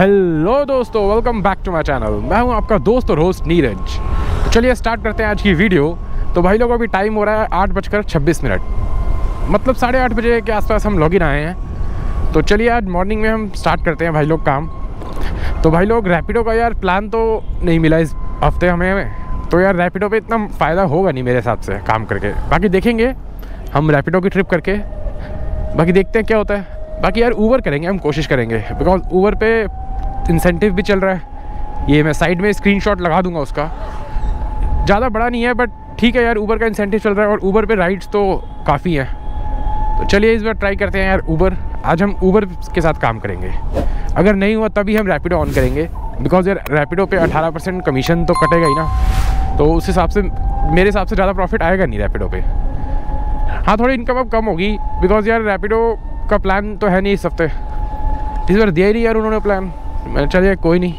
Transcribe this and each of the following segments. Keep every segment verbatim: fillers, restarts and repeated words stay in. Hello दोस्तों, welcome back to my channel. मैं हूं आपका दोस्त और होस्ट नीरज। तो चलिए स्टार्ट करते हैं आज की वीडियो। तो भाई लोग अभी टाइम हो रहा है आठ बजकर छब्बीस मिनट, मतलब साढ़े आठ बजे के आसपास हम लॉगिन आए हैं। तो चलिए आज मॉर्निंग में हम स्टार्ट करते हैं भाई लोग काम। तो भाई लोग रैपिडो का यार प्लान तो नहीं मिला इस हफ्ते हमें, तो यार रैपिडो पर इतना फ़ायदा होगा नहीं मेरे हिसाब से काम करके। बाकी देखेंगे हम रैपिडो की ट्रिप करके, बाकी देखते हैं क्या होता है। बाकी यार ऊबर करेंगे, हम कोशिश करेंगे, बिकॉज ऊबर पे इंसेंटिव भी चल रहा है। ये मैं साइड में स्क्रीनशॉट लगा दूंगा उसका, ज़्यादा बड़ा नहीं है बट ठीक है यार, ऊबर का इंसेंटिव चल रहा है और ऊबर पे राइड्स तो काफ़ी हैं। तो चलिए इस बार ट्राई करते हैं यार ऊबर। आज हम ऊबर के साथ काम करेंगे, अगर नहीं हुआ तभी हम रैपिडो ऑन करेंगे, बिकॉज यार रैपिडो पे अठारह परसेंट कमीशन तो कटेगा ही ना, तो उस हिसाब से मेरे हिसाब से ज़्यादा प्रॉफिट आएगा नहीं रैपिडो पे। हाँ, थोड़ी इनकम अब कम होगी, बिकॉज यार रैपिडो का प्लान तो है नहीं इस हफ्ते, इस बार दिया ही नहीं यार उन्होंने प्लान। मैंने चलिए कोई नहीं,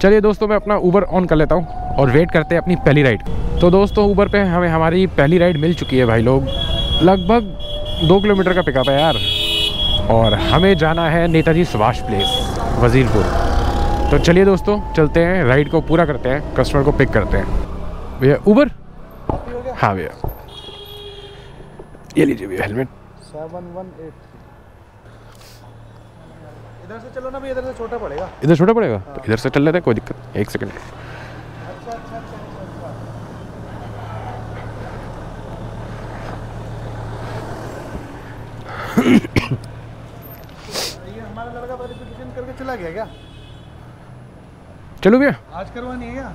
चलिए दोस्तों मैं अपना ऊबर ऑन कर लेता हूँ और वेट करते हैं अपनी पहली राइड। तो दोस्तों ऊबर पे हमें हमारी पहली राइड मिल चुकी है भाई लोग। लगभग दो किलोमीटर का पिकअप है यार और हमें जाना है नेताजी सुभाष प्लेस वजीरपुर। तो चलिए दोस्तों चलते हैं, राइड को पूरा करते हैं, कस्टमर को पिक करते हैं। भैया ऊबर, हाँ भैया ये लीजिए भैया हेलमेट। इधर से चलो ना, इधर से छोटा पड़ेगा। इधर छोटा पड़ेगा हाँ। तो इधर से चल लेते हैं, कोई दिक्कत। एक सेकंड। अच्छा, अच्छा, अच्छा, अच्छा। ये हमारा लड़का वेरिफिकेशन करके चला गया क्या? चलो भैया आज करवानी है क्या?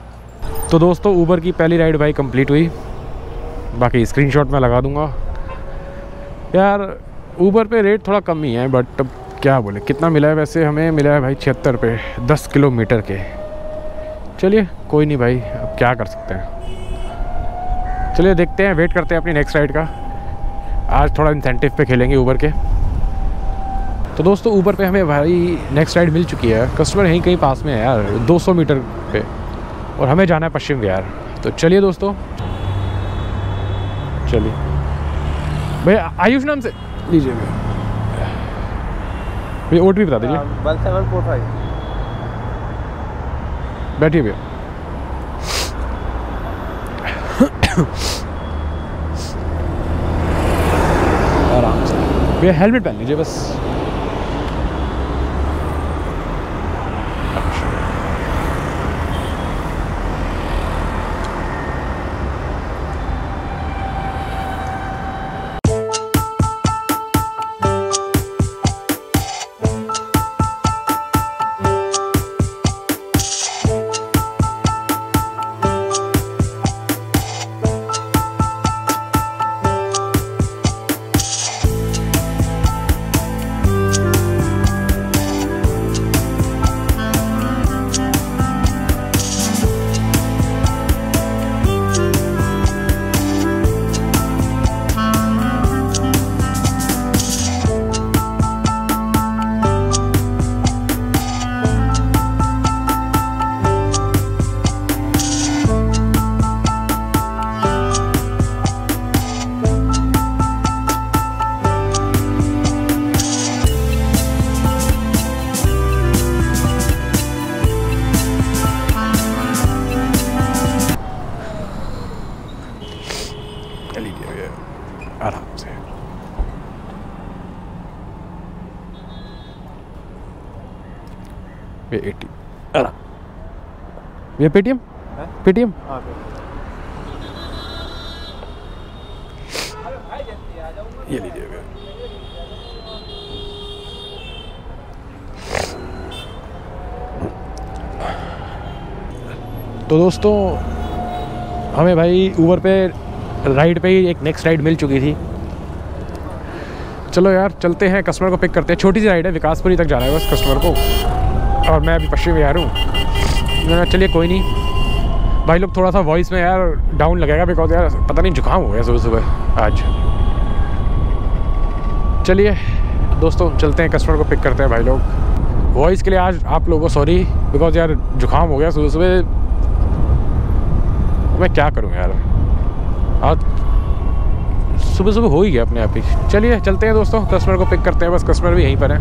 तो दोस्तों ऊबर की पहली राइड भाई कंप्लीट हुई, बाकी स्क्रीनशॉट में लगा दूंगा। यार ऊबर पे रेट थोड़ा कम ही है बट अब क्या बोले, कितना मिला है वैसे हमें? मिला है भाई छिहत्तर पे दस किलोमीटर के। चलिए कोई नहीं भाई, अब क्या कर सकते हैं। चलिए देखते हैं, वेट करते हैं अपनी नेक्स्ट राइड का। आज थोड़ा इंसेंटिव पे खेलेंगे ऊबर के। तो दोस्तों ऊबर पे हमें भाई नेक्स्ट राइड मिल चुकी है, कस्टमर यहीं कहीं पास में है यार, दो सौ मीटर पे, और हमें जाना है पश्चिम विहार। तो चलिए दोस्तों, चलिए भैया आयुष नाम से लीजिए भैया, ओट भी बता दीजिए। बैठिए भैया। आराम से भैया, हेलमेट पहन लीजिए बस। आराम से ये एटी अरा ये पेटीएम है, पेटीएम हां पे। अरे भाई जल्दी आ जाऊंगा, ये लीजिएगा। तो दोस्तों हमें भाई ऊबर पे राइड पे ही एक नेक्स्ट राइड मिल चुकी थी। चलो यार चलते हैं, कस्टमर को पिक करते हैं। छोटी सी राइड है, विकासपुरी तक जाना है बस कस्टमर को, और मैं अभी पश्चिम विहार हूँ। चलिए कोई नहीं भाई लोग, थोड़ा सा वॉइस में यार डाउन लगेगा बिकॉज यार पता नहीं जुकाम हो गया सुबह सुबह आज। चलिए दोस्तों चलते हैं, कस्टमर को पिक करते हैं भाई लोग। वॉइस के लिए आज आप लोगों को सॉरी, बिकॉज यार जुकाम हो गया सुबह सुबह। मैं क्या करूँ यार, आज सुबह सुबह हो ही गया अपने आप ही। चलिए चलते हैं दोस्तों, कस्टमर को पिक करते हैं, बस कस्टमर भी यहीं पर है।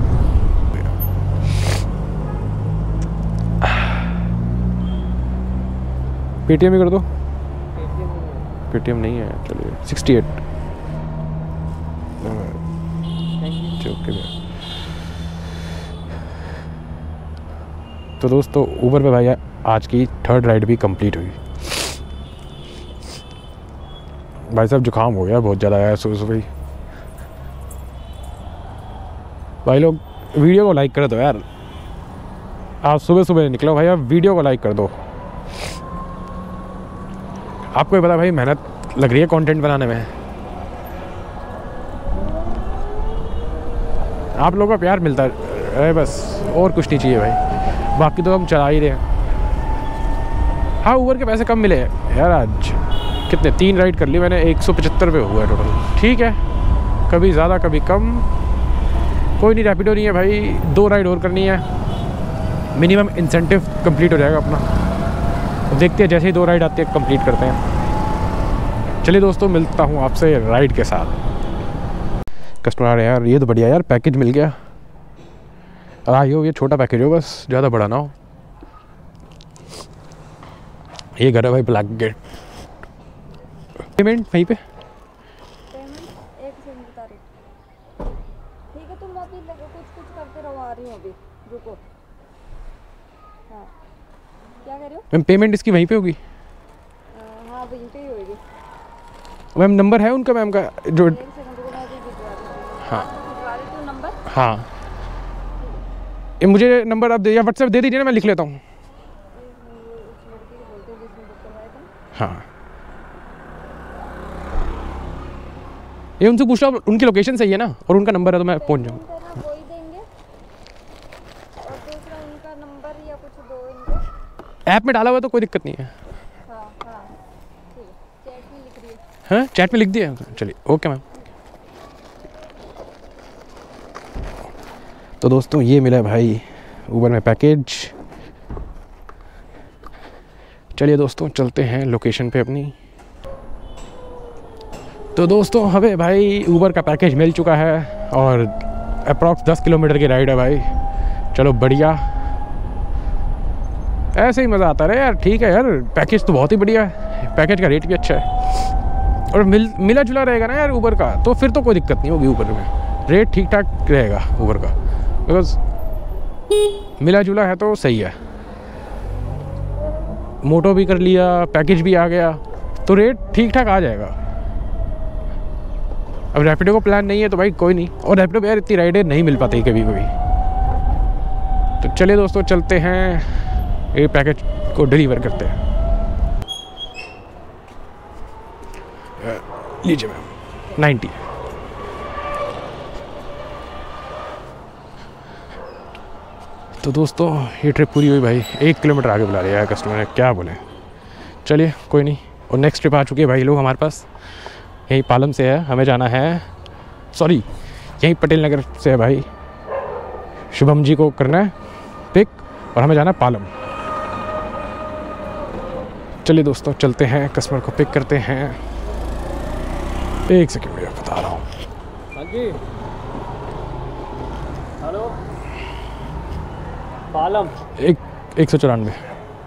पेटीएम ही कर दो। पेटीएम नहीं है, चलिए सिक्सटी एट ओके भैया। तो दोस्तों ऊबर पे भैया आज की थर्ड राइड भी कंप्लीट हुई। भाई साहब जुकाम हो गया बहुत ज़्यादा आया सुबह सुबह। भाई लोग वीडियो को लाइक कर दो यार, आप सुबह सुबह निकलो भैया, वीडियो को लाइक कर दो। आपको ये पता भाई मेहनत लग रही है कंटेंट बनाने में, आप लोगों का प्यार मिलता है बस, और कुछ नहीं चाहिए भाई। बाकी तो हम चला ही रहे हैं। हाँ ऊबर के पैसे कम मिले यार आज, कितने तीन राइड कर ली मैंने, एक सौ पचहत्तर रुपये हुआ है टोटल। ठीक है, कभी ज़्यादा कभी कम, कोई नहीं। रैपिडो नहीं है भाई, दो राइड और करनी है, मिनिमम इंसेंटिव कंप्लीट हो जाएगा अपना। देखते हैं जैसे ही दो राइड आती है कंप्लीट करते हैं। चलिए दोस्तों मिलता हूँ आपसे राइड के साथ। कस्टमर आ रहे हैं यार, ये तो बढ़िया यार पैकेज मिल गया। आई हो ये छोटा पैकेज हो बस, ज़्यादा बड़ा ना हो। ये घर है भाई ब्लैक गेट। पेमेंट वहीं पे रुको। हाँ। क्या कर रहे हो? मैम पेमेंट इसकी वहीं पे होगी? हाँ वहीं पे ही होगी। मैम नंबर है उनका मैम का जो? हाँ हाँ ये मुझे नंबर आप दे या व्हाट्सएप दे दीजिए ना, मैं लिख लेता हूँ। हाँ ये उनसे पूछ लो, उनकी लोकेशन सही है ना और उनका नंबर है तो मैं पहुँच जाऊँगा। ऐप में डाला हुआ तो कोई दिक्कत नहीं है। हाँ, हाँ, चैट में लिख रही है। हाँ चैट में लिख दिया, चलिए ओके मैम। तो दोस्तों ये मिला भाई ऊबर में पैकेज। चलिए दोस्तों चलते हैं लोकेशन पे अपनी। तो दोस्तों हमें भाई ऊबर का पैकेज मिल चुका है और अप्रॉक्स दस किलोमीटर की राइड है भाई। चलो बढ़िया, ऐसे ही मज़ा आता रहे यार। ठीक है यार पैकेज तो बहुत ही बढ़िया है, पैकेज का रेट भी अच्छा है और मिल मिला जुला रहेगा ना यार ऊबर का, तो फिर तो कोई दिक्कत नहीं होगी। ऊबर में रेट ठीक ठाक रहेगा ऊबर का, बिकॉज मिला जुला है तो सही है। मोटो भी कर लिया, पैकेज भी आ गया तो रेट ठीक ठाक आ जाएगा। अब रैपिडो का प्लान नहीं है तो भाई कोई नहीं, और रैपिडो यार इतनी राइडें नहीं मिल पाती कभी कभी। तो चलिए दोस्तों चलते हैं ये पैकेज को डिलीवर करते हैं। लीजिए मैम नाइन्टी। तो दोस्तों ये ट्रिप पूरी हुई भाई, एक किलोमीटर आगे बुला लिया है कस्टमर ने, क्या बोले। चलिए कोई नहीं, और नेक्स्ट ट्रिप आ चुकी है भाई लोग हमारे पास। यहीं पालम से है, हमें जाना है, सॉरी यहीं पटेल नगर से है भाई, शुभम जी को करना है पिक और हमें जाना है पालम। चलिए दोस्तों चलते हैं, कस्टमर को पिक करते हैं। एक सेकेंड भैया बता रहा हूँ। हाँ जी हेलो पालम एक एक सौ चौरानवे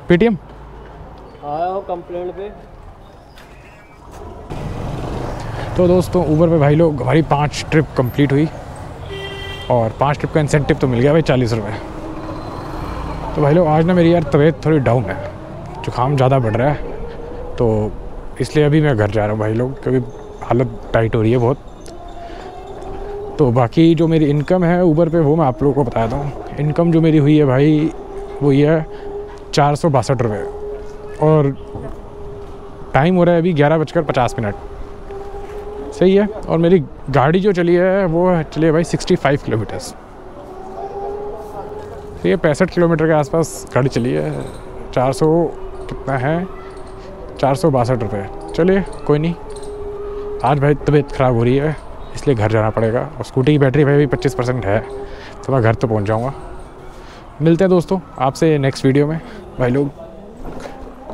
पेटीएम आया हो कंप्लेंट पे। तो दोस्तों ऊबर पे भाई लोग हमारी पांच ट्रिप कंप्लीट हुई और पांच ट्रिप का इंसेंटिव तो मिल गया भाई चालीस रुपये। तो भाई लोग आज ना मेरी यार तबीयत थोड़ी डाउन है, जुकाम ज़्यादा बढ़ रहा है, तो इसलिए अभी मैं घर जा रहा हूँ भाई लोग, क्योंकि हालत टाइट हो रही है बहुत। तो बाकी जो मेरी इनकम है ऊबर पे वो मैं आप लोगों को बता दूँ। इनकम जो मेरी हुई है भाई वो ये है चार सौ बासठ रुपये, और टाइम हो रहा है अभी ग्यारह बजकर पचास मिनट सही है। और मेरी गाड़ी जो चली है वो चली है भाई सिक्सटी फाइव किलोमीटर्स, तो ये पैंसठ किलोमीटर के आसपास गाड़ी चली है। चार सौ कितना है, चार सौ बासठ रुपये। चलिए कोई नहीं, आज भाई तबीयत ख़राब हो रही है इसलिए घर जाना पड़ेगा, और स्कूटी की बैटरी भाई भी पच्चीस परसेंट है तो मैं घर तो पहुंच जाऊंगा। मिलते हैं दोस्तों आपसे नेक्स्ट वीडियो में भाई लोग।